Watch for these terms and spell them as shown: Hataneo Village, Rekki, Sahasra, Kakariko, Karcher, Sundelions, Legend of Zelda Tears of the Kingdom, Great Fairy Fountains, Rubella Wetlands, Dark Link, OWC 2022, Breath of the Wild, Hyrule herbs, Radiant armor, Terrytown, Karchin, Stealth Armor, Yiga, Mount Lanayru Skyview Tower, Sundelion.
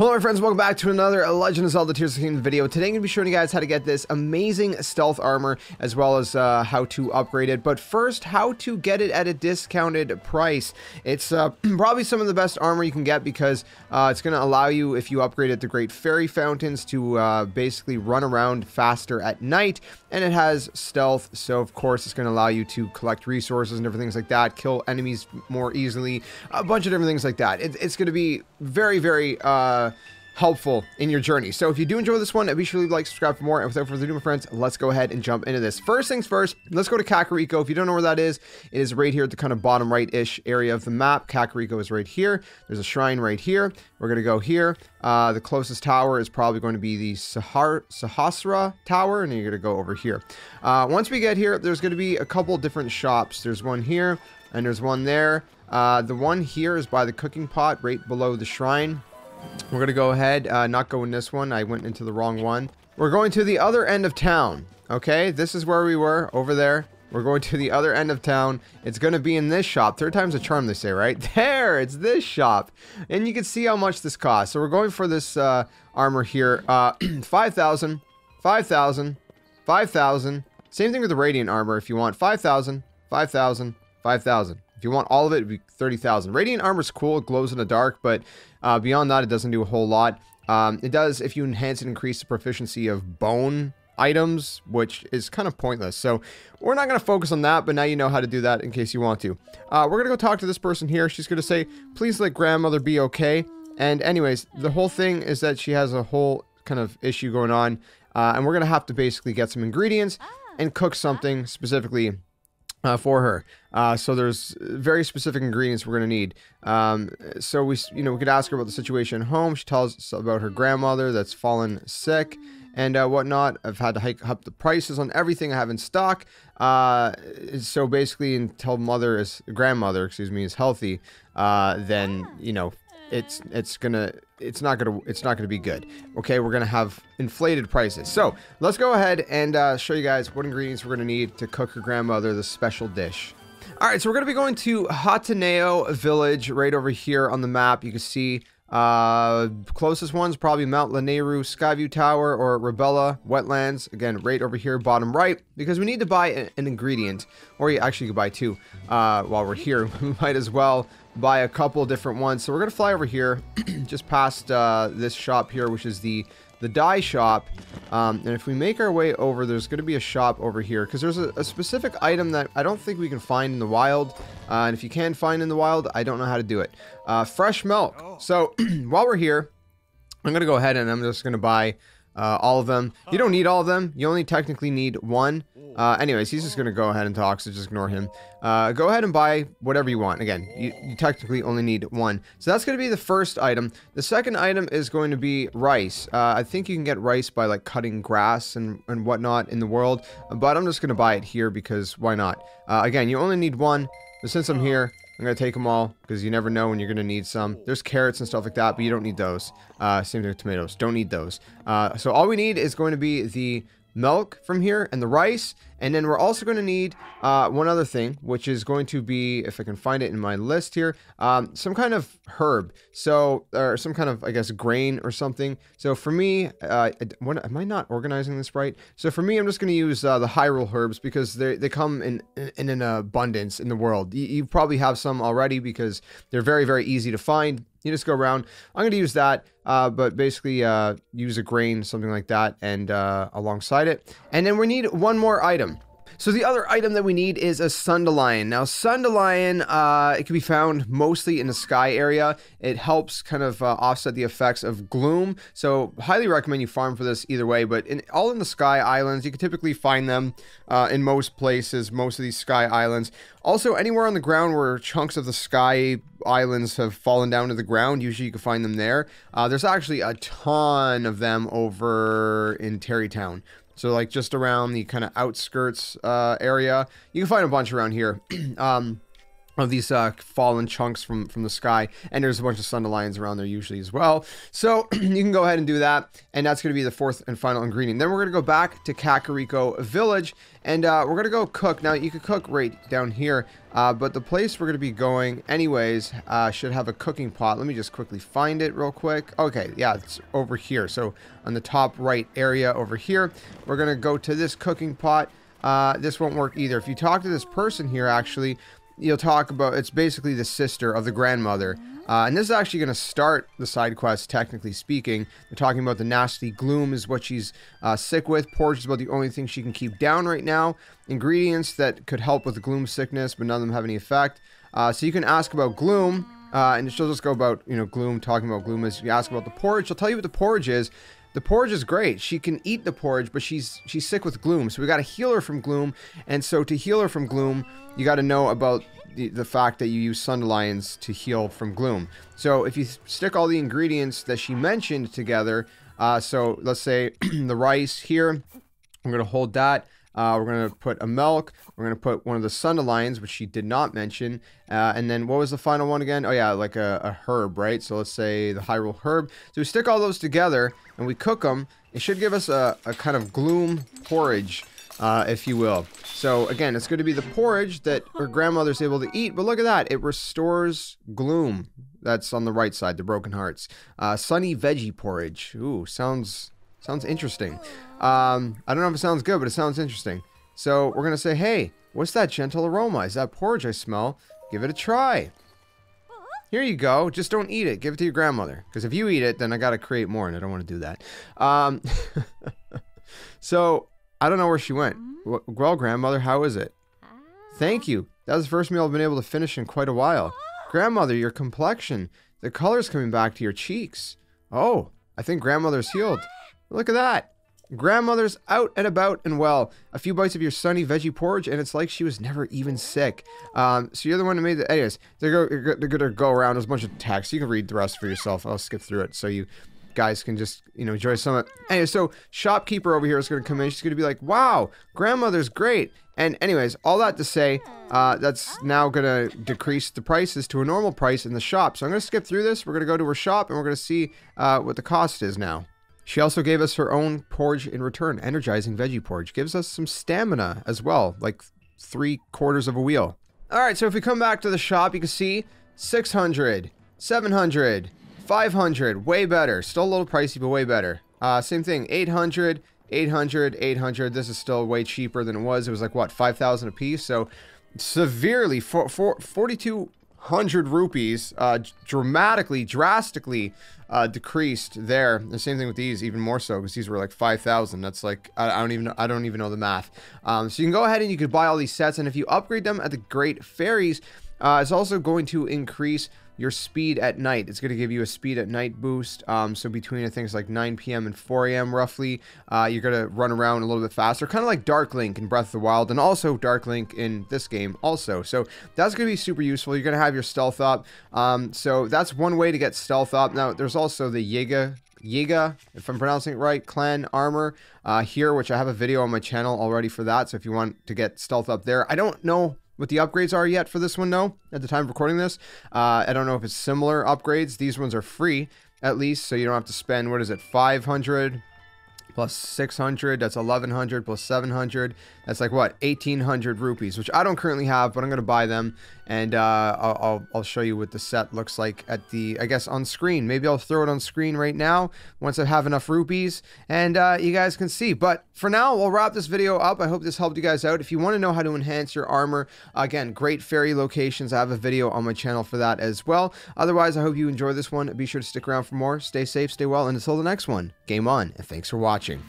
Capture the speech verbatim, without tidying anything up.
Hello my friends, welcome back to another Legend of Zelda Tears of the Kingdom video. Today I'm going to be showing you guys how to get this amazing stealth armor, as well as uh, how to upgrade it. But first, how to get it at a discounted price. It's uh, probably some of the best armor you can get, because uh, it's going to allow you, if you upgrade at the Great Fairy Fountains, to uh, basically run around faster at night. And it has stealth, so of course it's going to allow you to collect resources and different things like that, kill enemies more easily, a bunch of different things like that. It, it's going to be very, very... Uh, helpful in your journey. So if you do enjoy this one, be sure to like, subscribe for more, and without further ado my friends, let's go ahead and jump into this. First things first, let's go to Kakariko. If you don't know where that is, it is right here at the kind of bottom right ish area of the map. Kakariko is right here. There's a shrine right here. We're gonna go here. Uh, the closest tower is probably going to be the Sahar Sahasra tower, and you're gonna go over here. Uh, once we get here, there's gonna be a couple different shops. There's one here and there's one there. Uh, the one here is by the cooking pot right below the shrine. We're going to go ahead, uh, not go in this one. I went into the wrong one. We're going to the other end of town. Okay, this is where we were, over there. We're going to the other end of town. It's going to be in this shop. Third time's a charm, they say, right? There, it's this shop. And you can see how much this costs. So we're going for this uh, armor here. Uh, five thousand, five thousand, five thousand. Same thing with the Radiant armor if you want. five thousand, five thousand, five thousand. If you want all of it, it would be thirty thousand. Radiant armor is cool. It glows in the dark, but uh, beyond that, it doesn't do a whole lot. Um, it does, if you enhance and increase the proficiency of bone items, which is kind of pointless. So we're not going to focus on that, but now you know how to do that in case you want to. Uh, we're going to go talk to this person here. She's going to say, please let grandmother be okay. And anyways, the whole thing is that she has a whole kind of issue going on. Uh, and we're going to have to basically get some ingredients and cook something specifically Uh, for her. Uh, so there's very specific ingredients we're going to need. Um, so we, you know, we could ask her about the situation at home. She tells us about her grandmother that's fallen sick and uh, whatnot. I've had to hike up the prices on everything I have in stock. Uh, so basically until mother is, grandmother, excuse me, is healthy, uh, then, you know, it's, it's gonna, it's not gonna, it's not gonna be good. Okay, we're gonna have inflated prices. So let's go ahead and uh, show you guys what ingredients we're gonna need to cook her grandmother this special dish. All right, so we're gonna be going to Hataneo Village right over here on the map. You can see uh, closest ones probably Mount Lanayru Skyview Tower or Rubella Wetlands. Again, right over here, bottom right, because we need to buy an, an ingredient, or you actually could buy two. Uh, while we're here, we might as well buy a couple different ones. So we're gonna fly over here just past uh, this shop here, which is the the dye shop, um, and if we make our way over, there's gonna be a shop over here, because there's a, a specific item that I don't think we can find in the wild, uh, and if you can find in the wild, I don't know how to do it. Uh, fresh milk. So while we're here, I'm gonna go ahead and I'm just gonna buy uh, all of them. You don't need all of them, you only technically need one. Uh, anyways, he's just going to go ahead and talk, so just ignore him. Uh, go ahead and buy whatever you want. Again, you, you technically only need one. So that's going to be the first item. The second item is going to be rice. Uh, I think you can get rice by, like, cutting grass and, and whatnot in the world. But I'm just going to buy it here because why not? Uh, again, you only need one. But since I'm here, I'm going to take them all because you never know when you're going to need some. There's carrots and stuff like that, but you don't need those. Uh, same thing with tomatoes. Don't need those. Uh, so all we need is going to be the milk from here and the rice, and then we're also going to need uh one other thing, which is going to be, if I can find it in my list here, um some kind of herb, so or some kind of, I guess, grain or something. So for me, uh what, am I not organizing this right? So for me, I'm just going to use uh, the Hyrule herbs, because they they come in, in in abundance in the world. You, you probably have some already because they're very very easy to find. You just go around. I'm going to use that, uh, but basically uh, use a grain, something like that, and uh, alongside it. And then we need one more item. So the other item that we need is a Sundelion. Now, Sundelion, uh, it can be found mostly in the sky area. It helps kind of uh, offset the effects of gloom. So highly recommend you farm for this either way, but in, all in the sky islands, you can typically find them uh, in most places, most of these sky islands. Also, anywhere on the ground where chunks of the sky islands have fallen down to the ground, usually you can find them there. Uh, there's actually a ton of them over in Terrytown. So, like, just around the kind of outskirts uh, area. You can find a bunch around here. um, of these uh, fallen chunks from, from the sky. And there's a bunch of Sundelions around there usually as well. So you can go ahead and do that. And that's going to be the fourth and final ingredient. Then we're going to go back to Kakariko Village. And uh, we're going to go cook. Now, you can cook right down here. Uh, but the place we're going to be going anyways uh, should have a cooking pot. Let me just quickly find it real quick. Okay, yeah, it's over here. So on the top right area over here, we're going to go to this cooking pot. Uh, this won't work either. If you talk to this person here, actually, you'll talk about, it's basically the sister of the grandmother. Uh, and this is actually going to start the side quest, technically speaking. They're talking about the nasty gloom is what she's uh, sick with. Porridge is about the only thing she can keep down right now. Ingredients that could help with gloom sickness, but none of them have any effect. Uh, so you can ask about gloom, uh, and she'll just go about, you know, gloom, talking about gloom. As you ask about the porridge, she'll tell you what the porridge is. The porridge is great. She can eat the porridge, but she's she's sick with gloom. So we got to heal her from gloom. And so to heal her from gloom, you got to know about the, the fact that you use Sundelions to heal from gloom. So if you stick all the ingredients that she mentioned together, uh, so let's say the rice here, I'm going to hold that. Uh, we're going to put a milk. We're going to put one of the Sundelions, which she did not mention. Uh, and then what was the final one again? Oh, yeah, like a, a herb, right? So let's say the Hyrule herb. So we stick all those together and we cook them. It should give us a, a kind of gloom porridge, uh, if you will. So again, it's going to be the porridge that her grandmother's able to eat. But look at that. It restores gloom. That's on the right side, the broken hearts. Uh, sunny veggie porridge. Ooh, sounds... Sounds interesting. Um, I don't know if it sounds good, but it sounds interesting. So we're going to say, hey, what's that gentle aroma? Is that porridge I smell? Give it a try. Here you go. Just don't eat it. Give it to your grandmother. Because if you eat it, then I got to create more, and I don't want to do that. Um, so I don't know where she went. Well, grandmother, how is it? Thank you. That was the first meal I've been able to finish in quite a while. Grandmother, your complexion. The color's coming back to your cheeks. Oh, I think grandmother's healed. Look at that. Grandmother's out and about and well. A few bites of your sunny veggie porridge, and it's like she was never even sick. Um, so you're the one who made the... Anyways, they're going to go around. There's a bunch of text. You can read the rest for yourself. I'll skip through it so you guys can just, you know, enjoy some of it. Anyway, so shopkeeper over here is going to come in. She's going to be like, wow, grandmother's great. And anyways, all that to say, uh, that's now going to decrease the prices to a normal price in the shop. So I'm going to skip through this. We're going to go to her shop, and we're going to see uh, what the cost is now. She also gave us her own porridge in return. Energizing veggie porridge gives us some stamina as well, like three quarters of a wheel. All right, so if we come back to the shop, you can see six hundred, seven hundred, five hundred, way better. Still a little pricey, but way better. Uh, same thing, eight hundred, eight hundred, eight hundred. This is still way cheaper than it was. It was like, what, five thousand a piece? So severely, for, for, forty-two hundred rupees, uh, dramatically, drastically uh, decreased there. The same thing with these, even more so, because these were like five thousand. That's like, I, I don't even, I don't even know the math. Um, so you can go ahead and you could buy all these sets, and if you upgrade them at the Great Fairies, uh, it's also going to increase your speed at night. It's going to give you a speed at night boost. Um, so between I think it's like nine p m and four a m roughly, uh, you're going to run around a little bit faster, kind of like Dark Link in Breath of the Wild, and also Dark Link in this game also. So that's going to be super useful. You're going to have your stealth up. Um, so that's one way to get stealth up. Now there's also the Yiga, Yiga, if I'm pronouncing it right, clan armor uh, here, which I have a video on my channel already for that. So if you want to get stealth up there, I don't know what the upgrades are yet for this one, though, at the time of recording this. Uh, I don't know if it's similar upgrades. These ones are free, at least, so you don't have to spend, what is it, five hundred plus six hundred, that's eleven hundred, plus seven hundred, that's like, what, eighteen hundred rupees, which I don't currently have, but I'm going to buy them, and uh, I'll, I'll show you what the set looks like at the, I guess, on screen. Maybe I'll throw it on screen right now, once I have enough rupees, and uh, you guys can see. But for now, we'll wrap this video up. I hope this helped you guys out. If you want to know how to enhance your armor, again, Great Fairy locations, I have a video on my channel for that as well. Otherwise, I hope you enjoy this one. Be sure to stick around for more. Stay safe, stay well, and until the next one, game on, and thanks for watching.